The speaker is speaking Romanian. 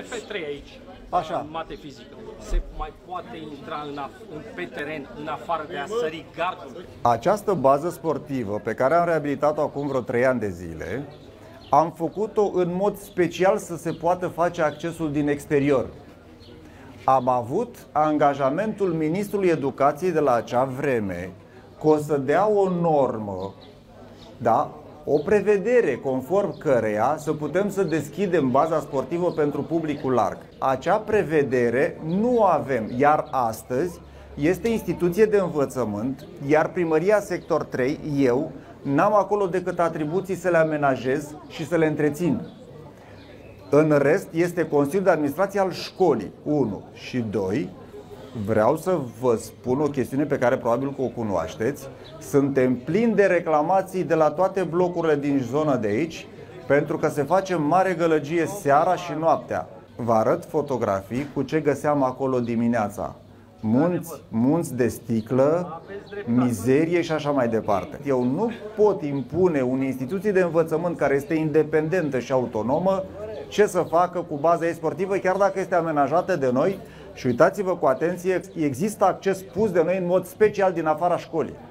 MF3 aici, așa. Mate fizică, se mai poate intra pe teren în afară de a sări gardul? Această bază sportivă pe care am reabilitat-o acum vreo 3 ani de zile, am făcut-o în mod special să se poată face accesul din exterior. Am avut angajamentul Ministrului Educației de la acea vreme că o să dea o normă, da? O prevedere conform căreia să putem să deschidem baza sportivă pentru publicul larg. Acea prevedere nu avem, iar astăzi este instituție de învățământ, iar Primaria Sector 3, eu, n-am acolo decât atribuții să le amenajez și să le întrețin. În rest, este Consiliul de Administrație al școlii, 1 și 2. Vreau să vă spun o chestiune pe care probabil că o cunoașteți. Suntem plini de reclamații de la toate blocurile din zona de aici, pentru că se face mare gălăgie seara și noaptea. Vă arăt fotografii cu ce găseam acolo dimineața. Munți de sticlă, mizerie și așa mai departe. Eu nu pot impune unei instituții de învățământ care este independentă și autonomă ce să facă cu baza ei sportivă, chiar dacă este amenajată de noi. Și uitați-vă cu atenție, există acces pus de noi în mod special din afara școlii.